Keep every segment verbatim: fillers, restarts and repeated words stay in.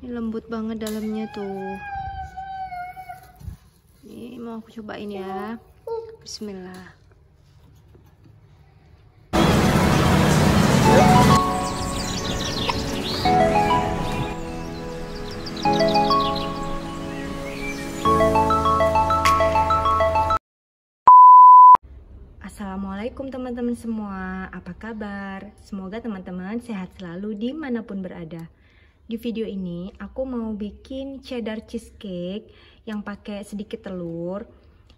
Ini lembut banget dalamnya tuh. Ini mau aku cobain ya. Bismillah. Assalamualaikum teman-teman semua, apa kabar? Semoga teman-teman sehat selalu dimanapun berada. Di video ini aku mau bikin cheddar cheesecake yang pakai sedikit telur.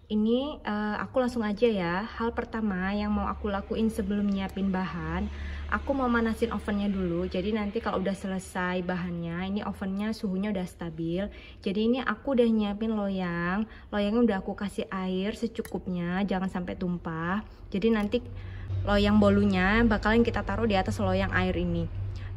Ini uh, aku langsung aja ya. Hal pertama yang mau aku lakuin sebelum nyiapin bahan, aku mau manasin ovennya dulu. Jadi nanti kalau udah selesai bahannya, ini ovennya suhunya udah stabil. Jadi ini aku udah nyiapin loyang. Loyangnya udah aku kasih air secukupnya, jangan sampai tumpah. Jadi nanti loyang bolunya bakalan kita taruh di atas loyang air ini.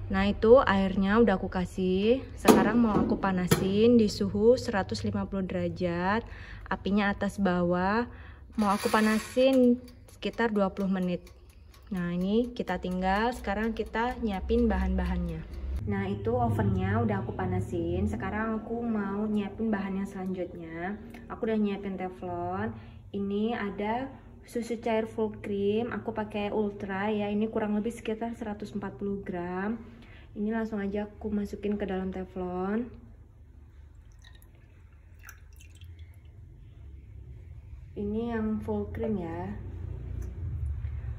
Nah itu airnya udah aku kasih. Sekarang mau aku panasin di suhu seratus lima puluh derajat. Apinya atas bawah. Mau aku panasin sekitar dua puluh menit. Nah ini kita tinggal. Sekarang kita nyiapin bahan-bahannya. Nah itu ovennya udah aku panasin. Sekarang aku mau nyiapin bahannya selanjutnya. Aku udah nyiapin teflon. Ini ada susu cair full cream, aku pakai ultra ya, ini kurang lebih sekitar seratus empat puluh gram. Ini langsung aja aku masukin ke dalam teflon. Ini yang full cream ya.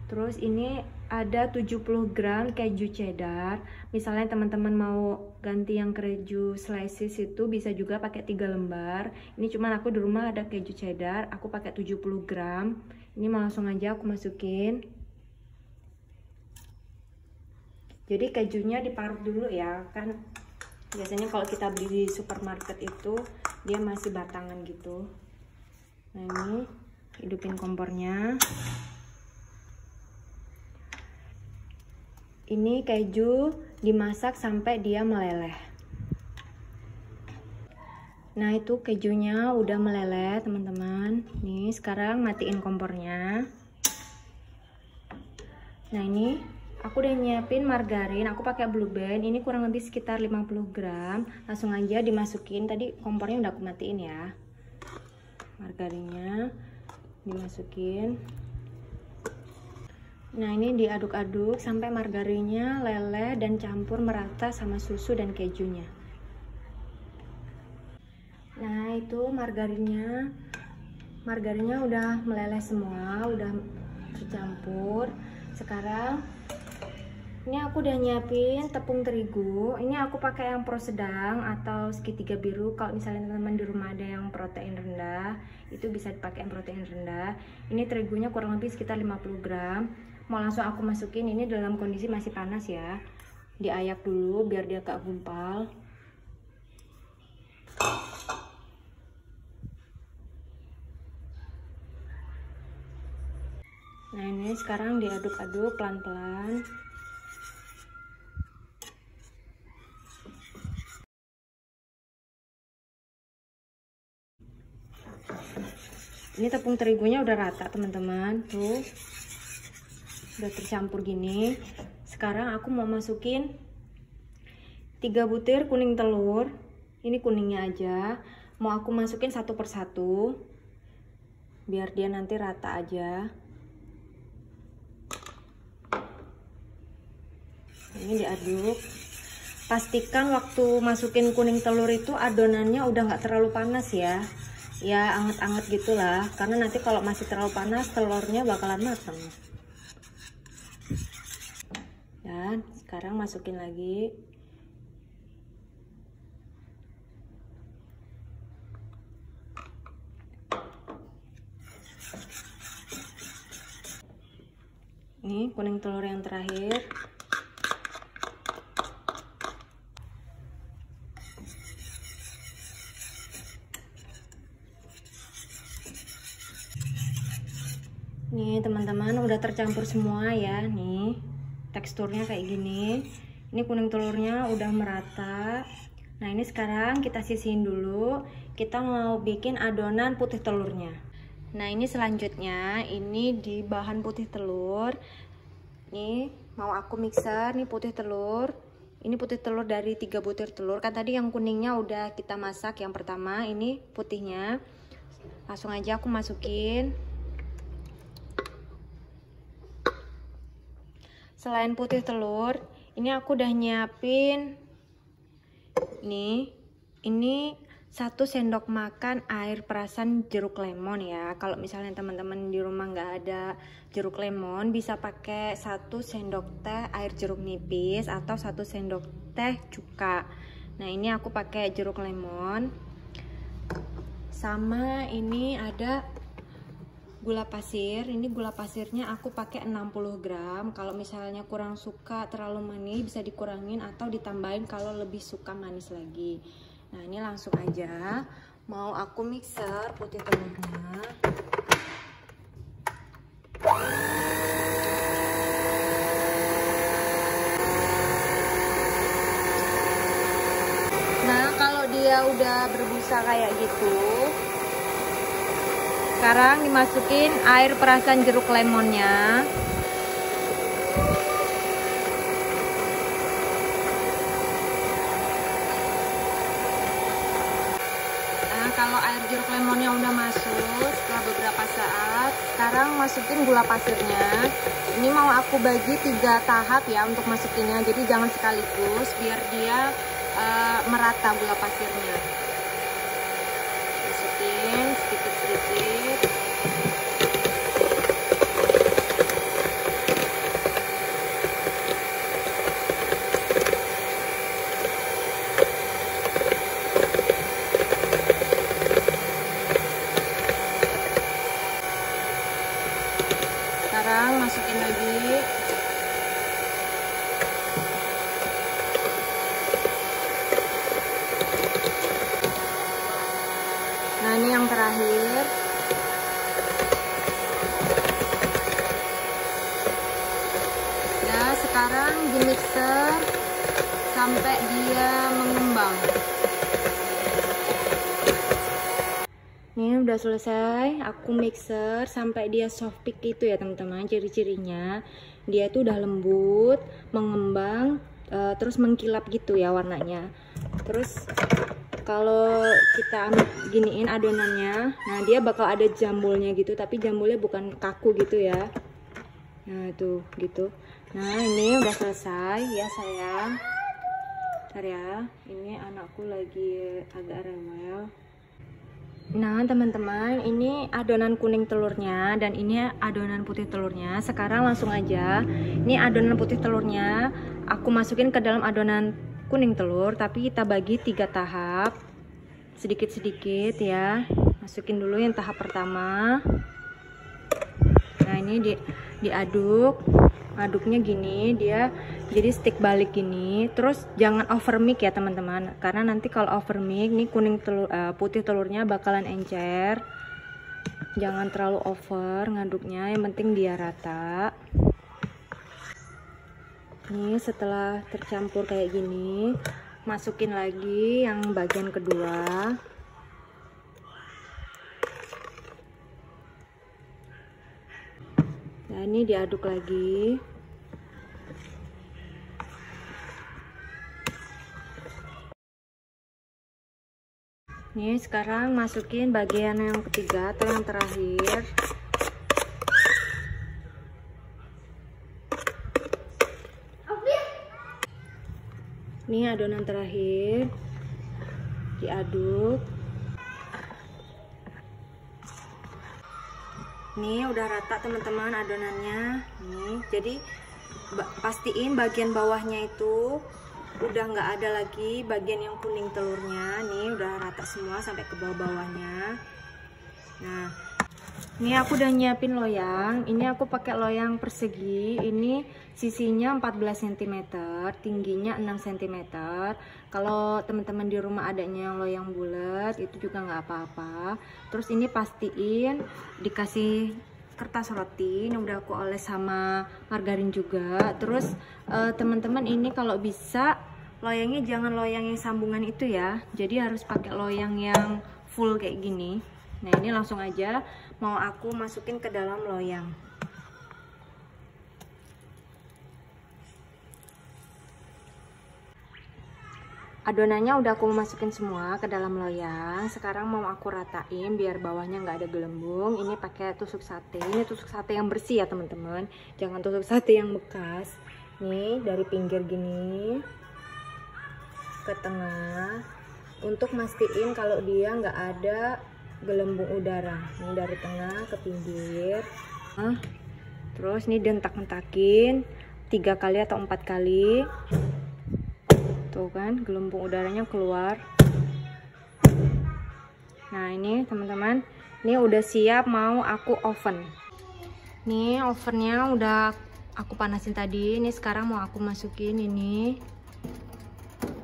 Terus ini ada tujuh puluh gram keju cheddar. Misalnya teman-teman mau ganti yang keju slices itu bisa juga pakai tiga lembar. Ini cuman aku di rumah ada keju cheddar, aku pakai tujuh puluh gram. Ini mau langsung aja aku masukin. Jadi kejunya diparut dulu ya, kan biasanya kalau kita beli di supermarket itu dia masih batangan gitu. Nah ini hidupin kompornya. Ini keju dimasak sampai dia meleleh. Nah itu kejunya udah meleleh teman-teman. Nih sekarang matiin kompornya. Nah ini aku udah nyiapin margarin, aku pakai Blue Band. Ini kurang lebih sekitar lima puluh gram. Langsung aja dimasukin. Tadi kompornya udah aku matiin ya. Margarinnya dimasukin. Nah ini diaduk-aduk sampai margarinnya leleh dan campur merata sama susu dan kejunya. Nah itu margarinnya, margarinnya udah meleleh semua, udah tercampur. Sekarang ini aku udah nyiapin tepung terigu. Ini aku pakai yang pro sedang atau segitiga biru. Kalau misalnya teman-teman di rumah ada yang protein rendah, itu bisa dipakai yang protein rendah. Ini terigunya kurang lebih sekitar lima puluh gram. Mau langsung aku masukin, ini dalam kondisi masih panas ya. Diayak dulu biar dia agak gumpal. Nah ini sekarang diaduk-aduk pelan-pelan. Ini tepung terigunya udah rata teman-teman. Tuh udah tercampur gini. Sekarang aku mau masukin tiga butir kuning telur. Ini kuningnya aja. Mau aku masukin satu persatu biar dia nanti rata aja. Ini diaduk. Pastikan waktu masukin kuning telur itu adonannya udah nggak terlalu panas ya, ya anget-anget gitulah, karena nanti kalau masih terlalu panas telurnya bakalan matang. Dan sekarang masukin lagi. Ini kuning telur yang terakhir. Nih teman-teman udah tercampur semua ya. Nih teksturnya kayak gini. Ini kuning telurnya udah merata. Nah ini sekarang kita sisihin dulu. Kita mau bikin adonan putih telurnya. Nah ini selanjutnya, ini di bahan putih telur. Nih mau aku mixer nih putih telur. Ini putih telur dari tiga butir telur. Kan tadi yang kuningnya udah kita masak yang pertama, ini putihnya. Langsung aja aku masukin. Selain putih telur, ini aku udah nyiapin nih. Ini satu sendok makan air perasan jeruk lemon ya. Kalau misalnya teman-teman di rumah nggak ada jeruk lemon, bisa pakai satu sendok teh air jeruk nipis atau satu sendok teh cuka. Nah, ini aku pakai jeruk lemon. Sama ini ada gula pasir. Ini gula pasirnya aku pakai enam puluh gram. Kalau misalnya kurang suka terlalu manis, bisa dikurangin atau ditambahin kalau lebih suka manis lagi. Nah, ini langsung aja mau aku mixer putih telurnya. Nah, kalau dia udah berbusa kayak gitu, sekarang dimasukin air perasan jeruk lemonnya. Nah, kalau air jeruk lemonnya udah masuk setelah beberapa saat, sekarang masukin gula pasirnya. Ini mau aku bagi tiga tahap ya untuk masukinnya, jadi jangan sekaligus, biar dia uh, merata gula pasirnya. Masukin sedikit-sedikit. Sekarang masukin lagi. Nah, ini yang terakhir. Nah, sekarang di mixer sampai dia mengembang. Ini udah selesai, aku mixer sampai dia soft peak itu ya teman-teman. Ciri-cirinya dia itu udah lembut, mengembang, e, terus mengkilap gitu ya warnanya. Terus kalau kita giniin adonannya, nah dia bakal ada jambulnya gitu, tapi jambulnya bukan kaku gitu ya. Nah, tuh gitu. Nah, ini udah selesai ya sayang. Bentar ya, ini anakku lagi agak rewel. Nah teman-teman, ini adonan kuning telurnya dan ini adonan putih telurnya. Sekarang langsung aja, ini adonan putih telurnya aku masukin ke dalam adonan kuning telur, tapi kita bagi tiga tahap, sedikit-sedikit ya. Masukin dulu yang tahap pertama. Nah, ini di, diaduk, aduknya gini, dia jadi stick balik gini. Terus jangan over mix ya teman-teman, karena nanti kalau over mix nih kuning telur, uh, putih telurnya bakalan encer. Jangan terlalu over ngaduknya, yang penting dia rata. Nih, setelah tercampur kayak gini, masukin lagi yang bagian kedua. Nah, ini diaduk lagi. Nih, sekarang masukin bagian yang ketiga atau yang terakhir. Ini adonan terakhir, diaduk. Ini udah rata teman-teman adonannya. Nih, jadi pastiin bagian bawahnya itu udah nggak ada lagi bagian yang kuning telurnya. Nih udah rata semua sampai ke bawah-bawahnya. Nah, ini aku udah nyiapin loyang. Ini aku pakai loyang persegi. Ini sisinya empat belas sentimeter, tingginya enam sentimeter. Kalau teman-teman di rumah adanya yang loyang bulat, itu juga nggak apa-apa. Terus ini pastiin dikasih kertas roti. Ini udah aku oles sama margarin juga. Terus eh, teman-teman, ini kalau bisa loyangnya jangan loyang yang sambungan itu ya. Jadi harus pakai loyang yang full kayak gini. Nah, ini langsung aja mau aku masukin ke dalam loyang. Adonannya udah aku masukin semua ke dalam loyang. Sekarang mau aku ratain biar bawahnya nggak ada gelembung. Ini pakai tusuk sate. Ini tusuk sate yang bersih ya teman-teman. Jangan tusuk sate yang bekas. Nih dari pinggir gini ke tengah, untuk mastiin kalau dia nggak ada gelembung udara. Ini dari tengah ke pinggir. Nah, terus nih dentak-dentakin tiga kali atau empat kali. Tuh kan, gelembung udaranya keluar. Nah ini teman-teman, ini udah siap mau aku oven. Nih ovennya udah aku panasin tadi. Ini sekarang mau aku masukin ini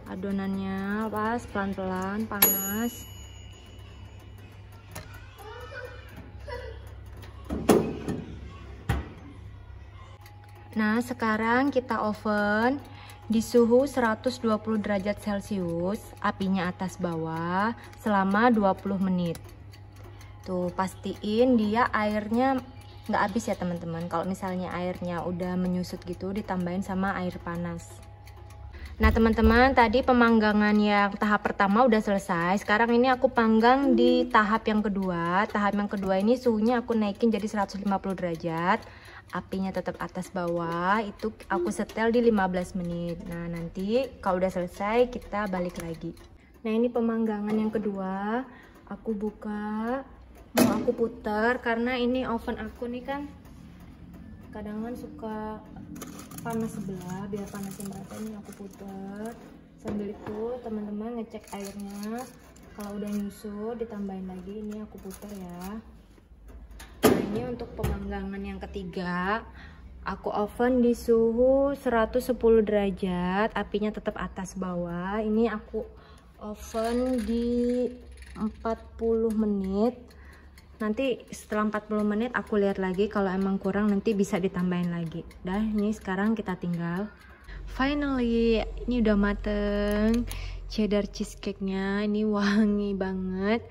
adonannya, pas pelan-pelan panas. Nah sekarang kita oven di suhu seratus dua puluh derajat Celcius, apinya atas bawah selama dua puluh menit. Tuh, pastiin dia airnya nggak habis ya teman-teman. Kalau misalnya airnya udah menyusut gitu, ditambahin sama air panas. Nah teman-teman, tadi pemanggangan yang tahap pertama udah selesai. Sekarang ini aku panggang di tahap yang kedua. Tahap yang kedua ini suhunya aku naikin jadi seratus lima puluh derajat. Apinya tetap atas bawah, itu aku setel di lima belas menit. Nah nanti kalau udah selesai kita balik lagi. Nah ini pemanggangan yang kedua, aku buka, mau aku putar karena ini oven aku nih kan kadang-kadang suka panas sebelah. Biar panasnya merata, ini aku putar. Sambil itu teman-teman ngecek airnya, kalau udah nyusut ditambahin lagi. Ini aku putar ya. Ini untuk pemanggangan yang ketiga, aku oven di suhu seratus sepuluh derajat, apinya tetap atas bawah. Ini aku oven di empat puluh menit. Nanti setelah empat puluh menit aku lihat lagi, kalau emang kurang nanti bisa ditambahin lagi. Dah, ini sekarang kita tinggal. Finally, ini udah mateng cheddar cheesecake-nya. Ini wangi banget.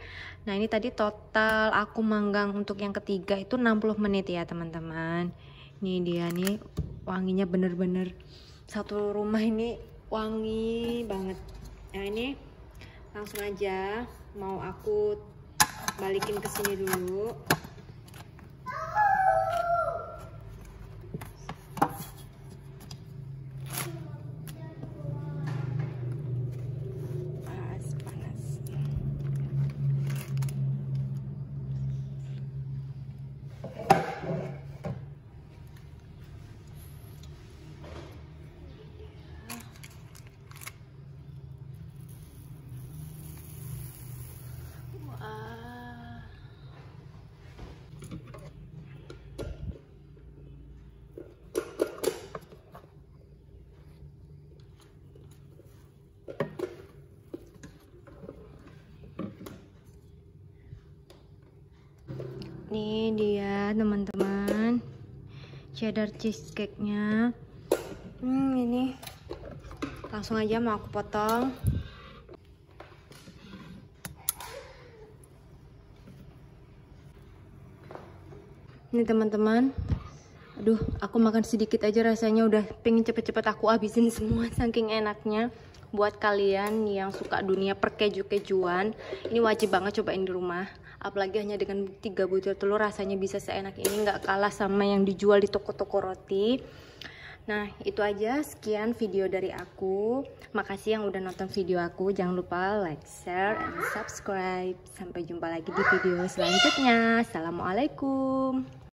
Nah ini tadi total aku manggang untuk yang ketiga itu enam puluh menit ya teman-teman. Ini dia nih, wanginya bener-bener satu rumah ini, wangi banget. Nah ini langsung aja mau aku balikin ke sini dulu. Ini dia teman-teman cheddar cheesecake-nya. Hmm, ini langsung aja mau aku potong. Ini teman-teman, aduh aku makan sedikit aja rasanya udah pengen cepet-cepet aku habisin semua, saking enaknya. Buat kalian yang suka dunia perkeju-kejuan, ini wajib banget cobain di rumah. Apalagi hanya dengan tiga butir telur, rasanya bisa seenak ini, nggak kalah sama yang dijual di toko-toko roti. Nah itu aja, sekian video dari aku. Makasih yang udah nonton video aku. Jangan lupa like, share, and subscribe. Sampai jumpa lagi di video selanjutnya. Assalamualaikum.